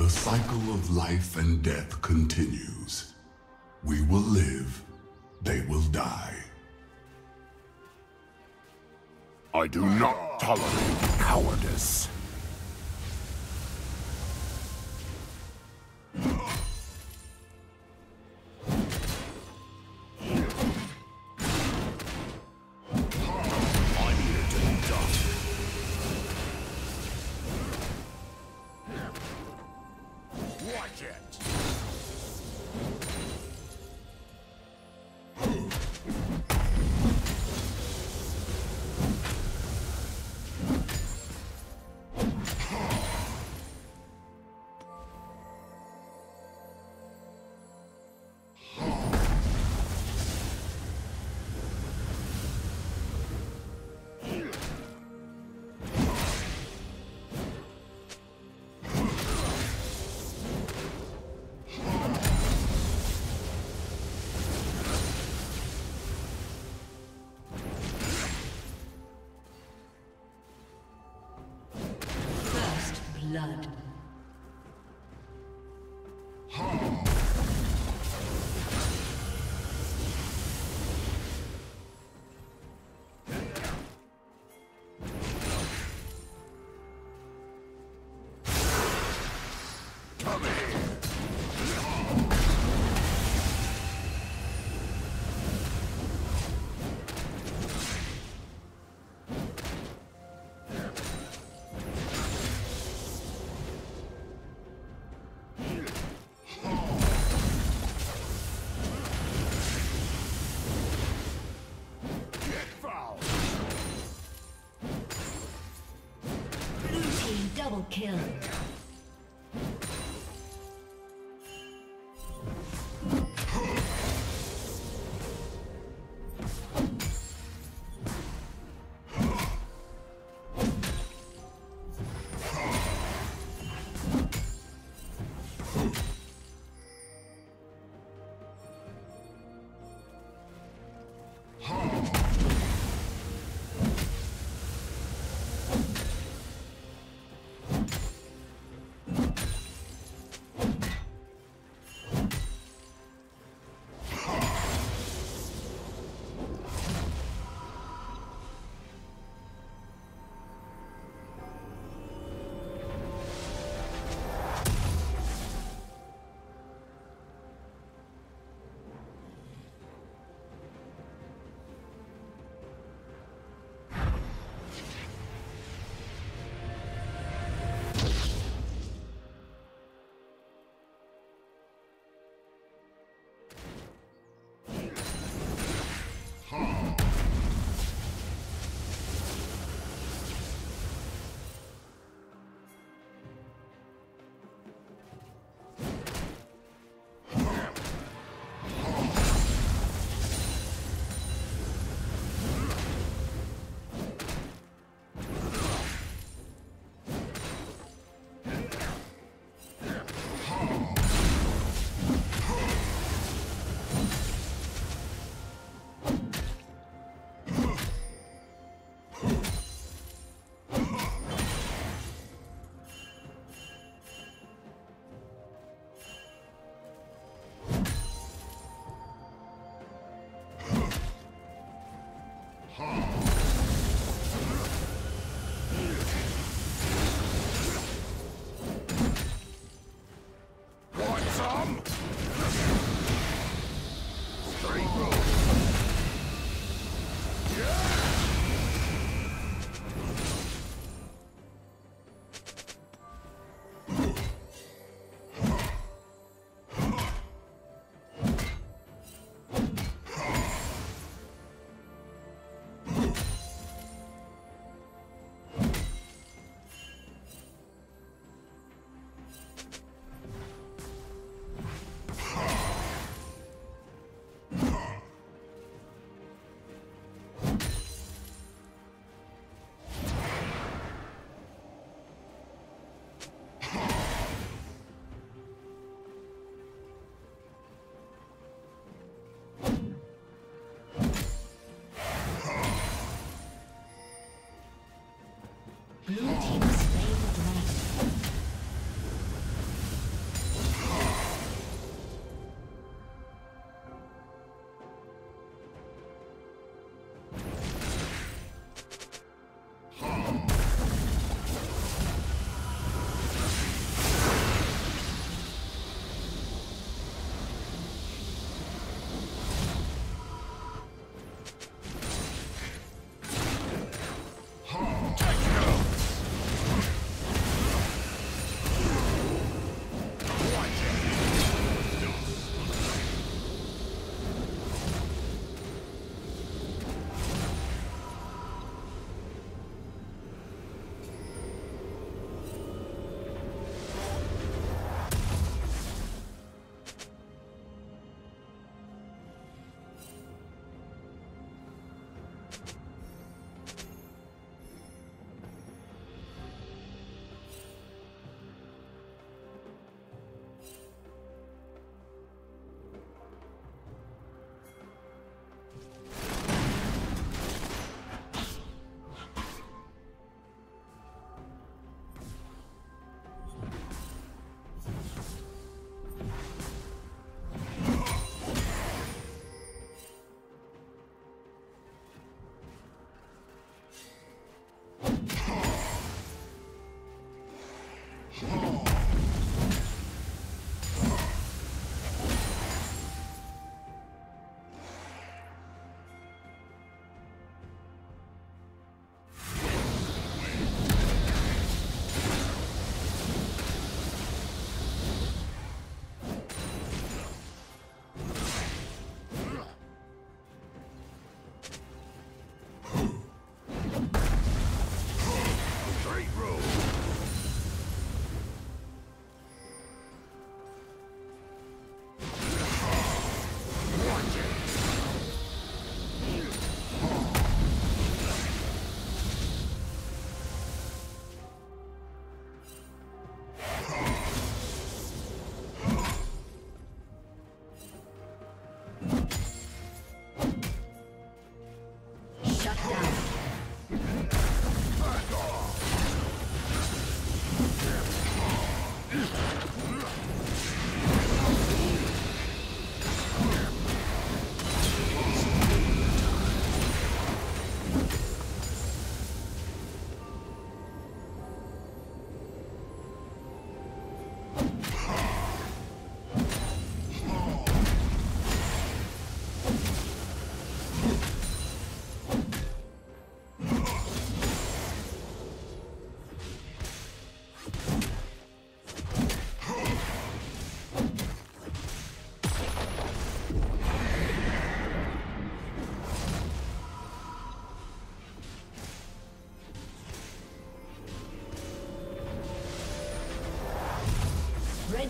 The cycle of life and death continues. We will live, they will die. I do not tolerate cowardice. Blood. Kill.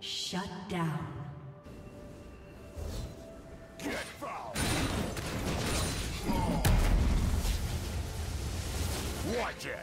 Shut down. Get foul. Oh. Watch it.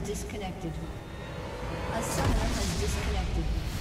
has disconnected. A summoner has disconnected.